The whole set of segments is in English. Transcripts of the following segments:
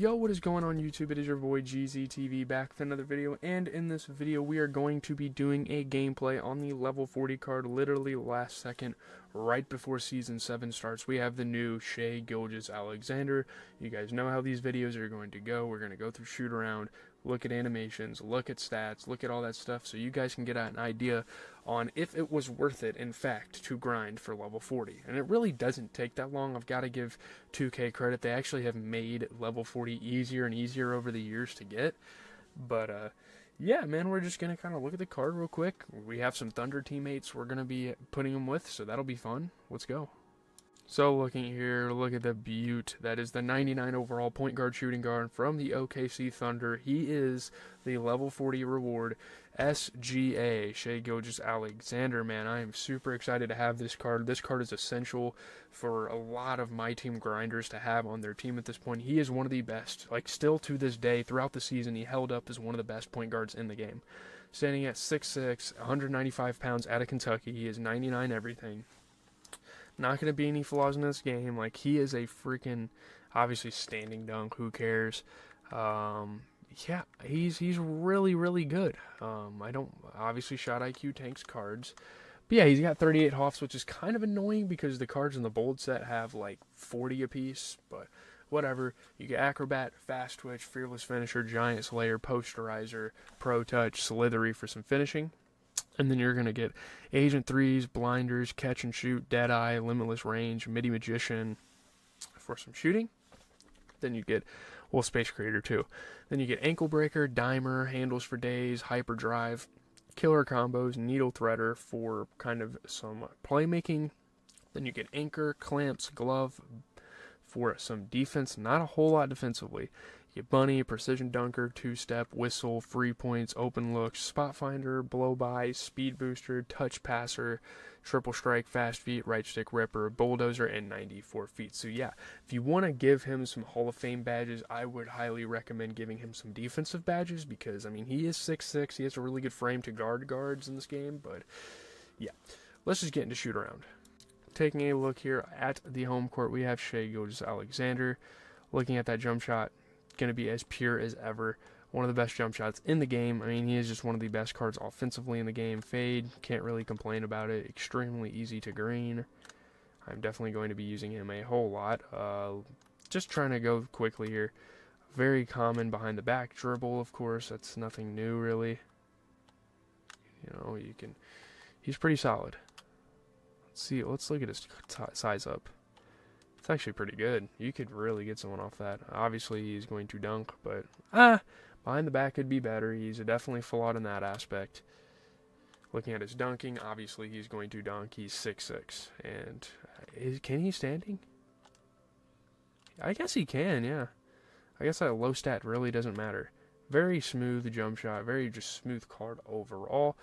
Yo, what is going on YouTube? It is your boy GZTV back with another video, and in this video we are going to be doing a gameplay on the level 40 card literally last second right before season 7 starts. We have the new Shai Gilgeous-Alexander. You guys know how these videos are going to go. We're going to go through shoot around, look at animations, look at stats, look at all that stuff so you guys can get an idea on if it was worth it, in fact, to grind for level 40. And it really doesn't take that long. I've got to give 2K credit. They actually have made level 40 easier and easier over the years to get. But, yeah, man, we're just going to kind of look at the card real quick. We have some Thunder teammates we're going to be putting them with, so that'll be fun. Let's go. So looking here, look at the beaut. That is the 99 overall point guard, shooting guard from the OKC Thunder. He is the level 40 reward, SGA, Shai Gilgeous-Alexander. Man, I am super excited to have this card. This card is essential for a lot of my team grinders to have on their team at this point. He is one of the best. Like, still to this day, throughout the season, he held up as one of the best point guards in the game. Standing at 6'6", 195 pounds out of Kentucky. He is 99 everything. Not going to be any flaws in this game. Like, he is a freaking, obviously, standing dunk. Who cares? Yeah, he's really, really good. I don't, obviously, Shot IQ tanks cards. But, yeah, he's got 38 Hoffs, which is kind of annoying because the cards in the bold set have, like, 40 apiece. But whatever. You get Acrobat, Fast Twitch, Fearless Finisher, Giant Slayer, Posterizer, Pro Touch, Slithery for some finishing. And then you're going to get Agent 3s, Blinders, Catch and Shoot, Deadeye, Limitless Range, Midi Magician for some shooting. Then you get, well, Space Creator too. Then you get Ankle Breaker, Dimer, Handles for Days, Hyperdrive, Killer Combos, Needle Threader for kind of some playmaking. Then you get Anchor, Clamps, Glove for some defense. Not a whole lot defensively. You get Bunny, Precision Dunker, Two-Step, Whistle, Free Points, Open Looks, Spot Finder, Blow By, Speed Booster, Touch Passer, Triple Strike, Fast Feet, Right Stick Ripper, Bulldozer, and 94 feet. So yeah, if you want to give him some Hall of Fame badges, I would highly recommend giving him some defensive badges because, I mean, he is 6'6", he has a really good frame to guard guards in this game, but yeah. Let's just get into shoot around. Taking a look here at the home court, we have Shai Gilgeous-Alexander. Looking at that jump shot, going to be as pure as ever. One of the best jump shots in the game. I mean, he is just one of the best cards offensively in the game. Fade, can't really complain about it. Extremely easy to green. I'm definitely going to be using him a whole lot. Just trying to go quickly here. Very common behind the back dribble, of course. That's nothing new, really. You know, you can... He's pretty solid. Let's see. Let's look at his size up. It's actually pretty good. You could really get someone off that. Obviously, he's going to dunk, but behind the back could be better. He's definitely flawed in that aspect. Looking at his dunking, obviously, he's going to dunk. He's 6'6". And can he standing? I guess he can, yeah. I guess that low stat really doesn't matter. Very smooth jump shot. Very just smooth card overall.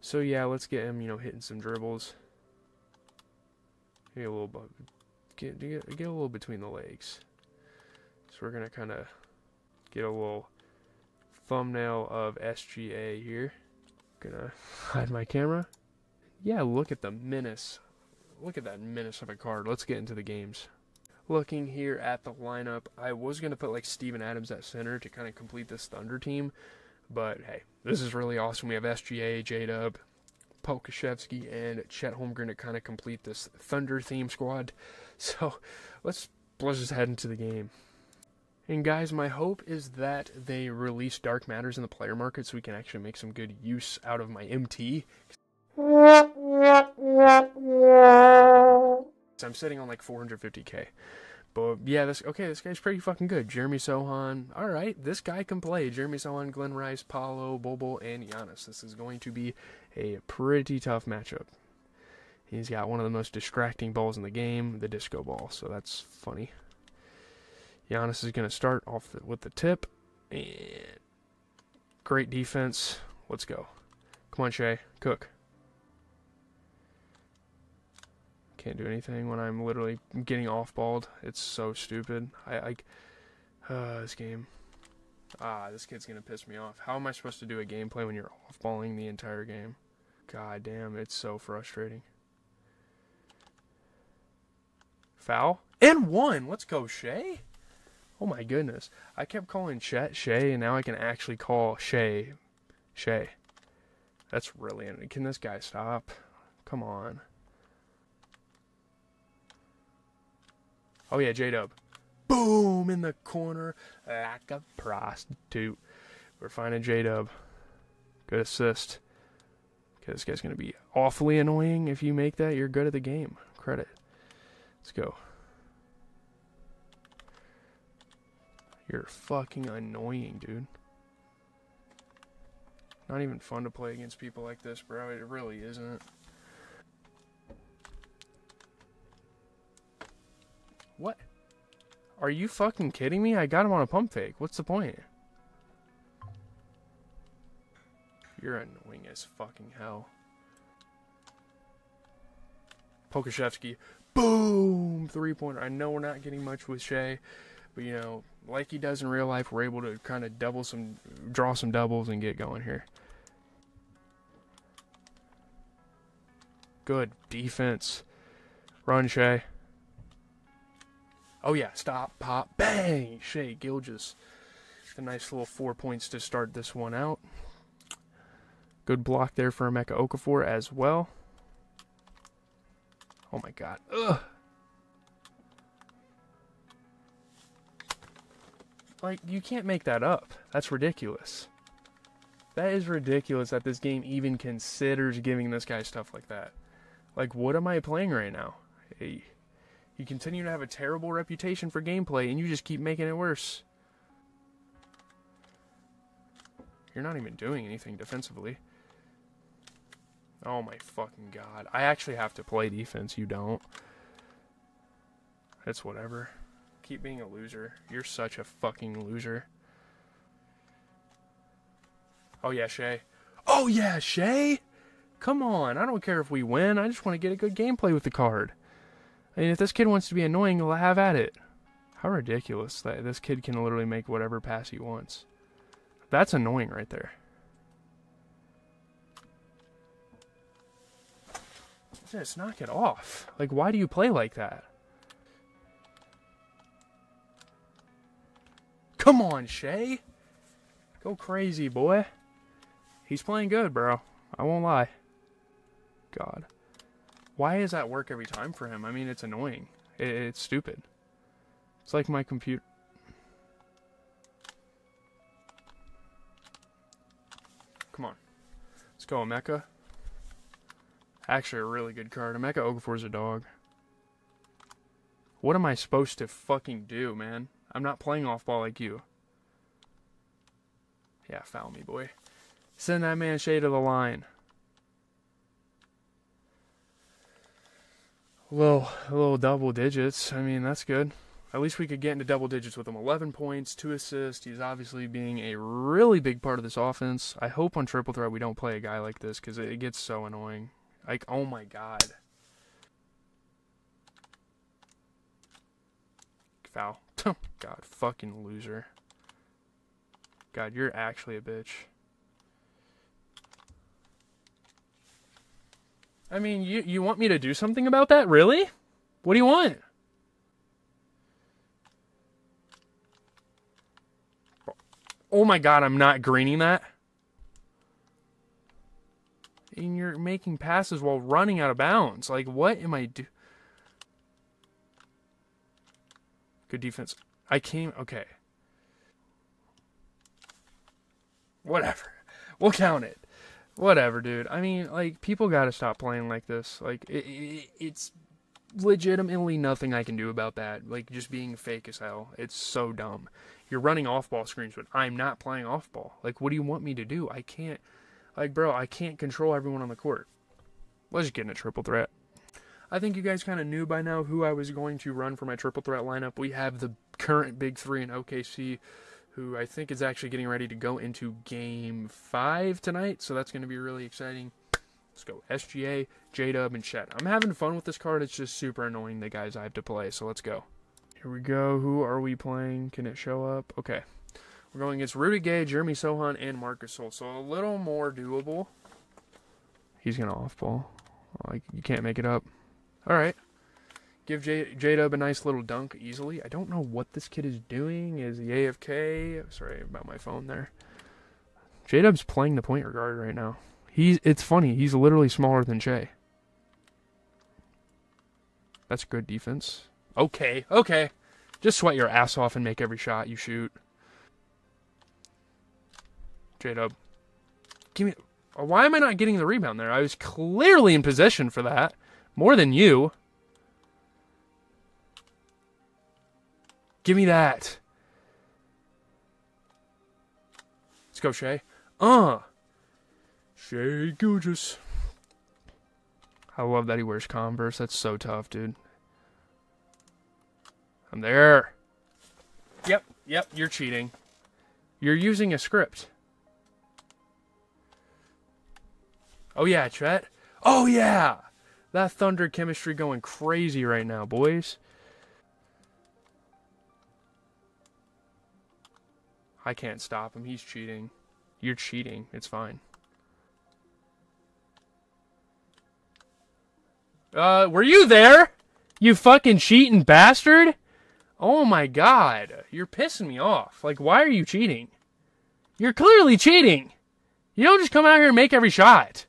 So, yeah, let's get him, you know, hitting some dribbles. Get a little bit. Get a little between the legs. So we're going to kind of get a little thumbnail of SGA here. Going to hide my camera. Yeah, look at the menace. Look at that menace of a card. Let's get into the games. Looking here at the lineup, I was going to put like Steven Adams at center to kind of complete this Thunder team. But hey, this is really awesome. We have SGA, J-Dub, Pokusevski, and Chet Holmgren to kind of complete this Thunder theme squad. So let's just head into the game. And guys, my hope is that they release Dark Matters in the player market so we can actually make some good use out of my MT. So I'm sitting on like 450k. But yeah, this guy's pretty fucking good. Jeremy Sohan, all right, this guy can play. Jeremy Sohan, Glenn Rice, Paolo, Bobo, and Giannis. This is going to be a pretty tough matchup. He's got one of the most distracting balls in the game, the disco ball, so that's funny. Giannis is going to start off with the tip. And great defense. Let's go. Come on, Shai. Cook. Can't do anything when I'm literally getting off-balled. It's so stupid. This game. This kid's gonna piss me off. How am I supposed to do a gameplay when you're off-balling the entire game? God damn, it's so frustrating. Foul. And one! Let's go, Shai! Oh my goodness. I kept calling Chet Shai, and now I can actually call Shai Shai. That's really... Can this guy stop? Come on. Oh yeah, J-Dub. Boom! In the corner like a prostitute. We're finding J-Dub. Good assist. Okay, this guy's going to be awfully annoying. If you make that, you're good at the game. Credit. Let's go. You're fucking annoying, dude. Not even fun to play against people like this, bro. It really isn't. What? Are you fucking kidding me? I got him on a pump fake. What's the point? You're annoying as fucking hell. Pokusevski. Boom! Three-pointer. I know we're not getting much with Shai, but, you know, like he does in real life, we're able to kind of draw some doubles and get going here. Good defense. Run, Shai. Oh, yeah. Stop, pop, bang! Shai Gilgeous. A nice little 4 points to start this one out. Good block there for Emeka Okafor as well. Oh, my God. Ugh. Like, you can't make that up. That's ridiculous. That is ridiculous that this game even considers giving this guy stuff like that. Like, what am I playing right now? Hey, you continue to have a terrible reputation for gameplay, and you just keep making it worse. You're not even doing anything defensively. Oh my fucking God. I actually have to play defense. You don't. It's whatever. Keep being a loser. You're such a fucking loser. Oh yeah, Shai. Oh yeah, Shai! Come on. I don't care if we win. I just want to get a good gameplay with the card. I mean, if this kid wants to be annoying, he'll have at it. How ridiculous that this kid can literally make whatever pass he wants. That's annoying right there. Just knock it off. Like, why do you play like that? Come on, Shai. Go crazy, boy. He's playing good, bro. I won't lie. God. Why does that work every time for him? I mean, it's annoying. It's stupid. It's like my computer. Come on. Let's go, Emeka. Actually, a really good card. Emeka Okafor's a dog. What am I supposed to fucking do, man? I'm not playing off ball like you. Yeah, foul me, boy. Send that man Shai to the line. A little double digits. I mean, that's good. At least we could get into double digits with him. 11 points, 2 assists. He's obviously being a really big part of this offense. I hope on Triple Threat we don't play a guy like this because it gets so annoying. Like, oh my God. Foul. God, fucking loser. God, you're actually a bitch. I mean, you want me to do something about that? Really? What do you want? Oh my God, I'm not greening that. And you're making passes while running out of bounds. Like, what am I do? Good defense. I came... Okay. Whatever. We'll count it. Whatever, dude. I mean, like, people gotta stop playing like this. Like, it's legitimately nothing I can do about that. Like, just being fake as hell. It's so dumb. You're running off-ball screens, but I'm not playing off-ball. Like, what do you want me to do? I can't... Like, bro, I can't control everyone on the court. Let's get in a triple threat. I think you guys kind of knew by now who I was going to run for my triple threat lineup. We have the current big three in OKC, who I think is actually getting ready to go into game 5 tonight. So that's going to be really exciting. Let's go SGA, J-Dub, and Chet. I'm having fun with this card. It's just super annoying the guys I have to play. So let's go. Here we go. Who are we playing? Can it show up? Okay. We're going against Rudy Gay, Jeremy Sohan, and Marcus Soul. So a little more doable. He's going to off-ball. Like, you can't make it up. All right. Give J-Dub a nice little dunk easily. I don't know what this kid is doing. Is he AFK? Sorry about my phone there. J-Dub's playing the point guard right now. It's funny. He's literally smaller than Shai. That's good defense. Okay, okay. Just sweat your ass off and make every shot you shoot. J-Dub. Give me... Why am I not getting the rebound there? I was clearly in possession for that. More than you. Give me that. Let's go, Shai. Shai Gilgeous. I love that he wears Converse. That's so tough, dude. I'm there. Yep, yep, you're cheating. You're using a script. Oh, yeah, Chet. Oh, yeah! That Thunder chemistry going crazy right now, boys. I can't stop him. He's cheating. You're cheating. It's fine. Were you there? You fucking cheating bastard? Oh, my God. You're pissing me off. Like, why are you cheating? You're clearly cheating. You don't just come out here and make every shot.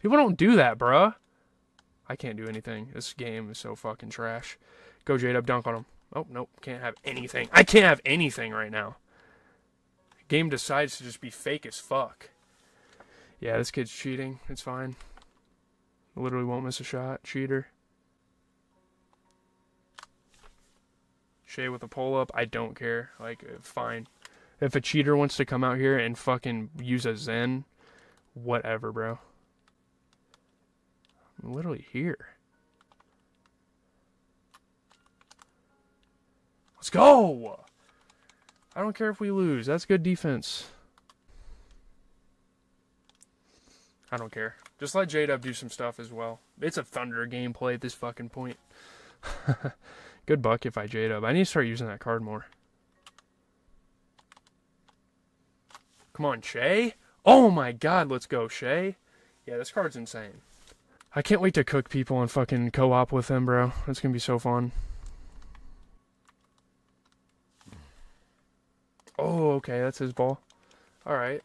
People don't do that, bruh. I can't do anything. This game is so fucking trash. Go J-Dub, dunk on him. Oh, nope. Can't have anything. I can't have anything right now. Game decides to just be fake as fuck. Yeah, this kid's cheating. It's fine. Literally won't miss a shot. Cheater. Shai with a pull-up. I don't care. Like, fine. If a cheater wants to come out here and fucking use a Zen, whatever, bro. I'm literally here. Let's go! I don't care if we lose. That's good defense. I don't care. Just let J-Dub do some stuff as well. It's a Thunder gameplay at this fucking point. Good buck if I J-Dub. I need to start using that card more. Come on, Shai. Oh my God, let's go, Shai. Yeah, this card's insane. I can't wait to cook people and fucking co-op with them, bro. That's gonna be so fun. Oh, okay, that's his ball. Alright.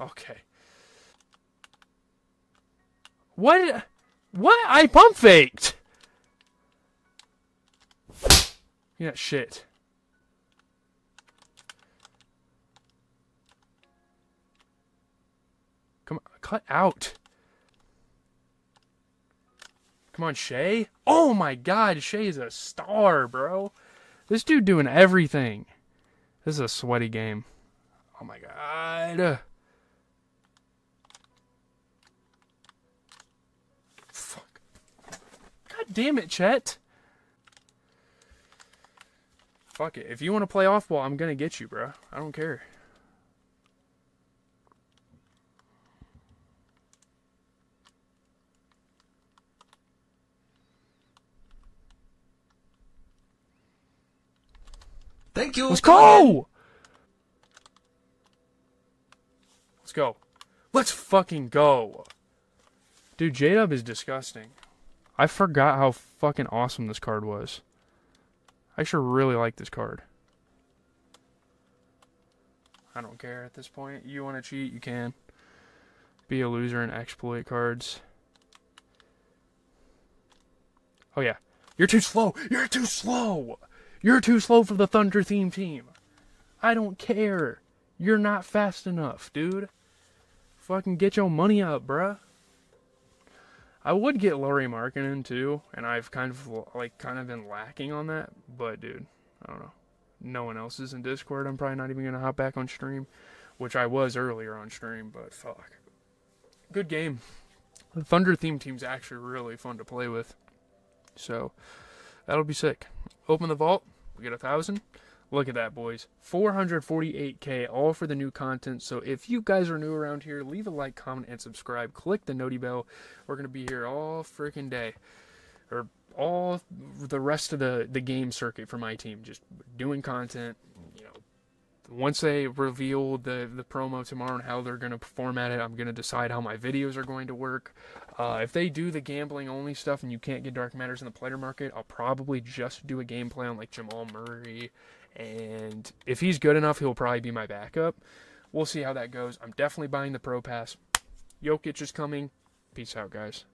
Okay. What? What? I pump faked! Yeah, shit. Come on, cut out. Come on, Shai. Oh my God, Shai is a star, bro. This dude doing everything. This is a sweaty game. Oh my God. Fuck. God damn it, Chet. Fuck it. If you want to play off ball, I'm going to get you, bro. I don't care. Thank you. Let's go! Let's go. Let's fucking go. Dude, J-Dub is disgusting. I forgot how fucking awesome this card was. I sure really like this card. I don't care at this point. You want to cheat, you can. Be a loser and exploit cards. Oh yeah. You're too slow! You're too slow! You're too slow for the Thunder theme team. I don't care. You're not fast enough, dude. Fucking get your money up, bruh. I would get Lou Markkanen too, and I've kind of been lacking on that. But dude, I don't know. No one else is in Discord. I'm probably not even gonna hop back on stream, which I was earlier on stream. But fuck, good game. The Thunder theme team's actually really fun to play with. So that'll be sick. Open the vault. We get 1,000. Look at that, boys. 448K, all for the new content. So if you guys are new around here, leave a like, comment, and subscribe. Click the noti bell. We're going to be here all freaking day. Or all the rest of the game circuit for my team. Just doing content, you know, once they reveal the promo tomorrow and how they're going to perform at it, I'm going to decide how my videos are going to work. If they do the gambling-only stuff and you can't get Dark Matters in the player market, I'll probably just do a gameplay on, like, Jamal Murray. And if he's good enough, he'll probably be my backup. We'll see how that goes. I'm definitely buying the Pro Pass. Jokic is coming. Peace out, guys.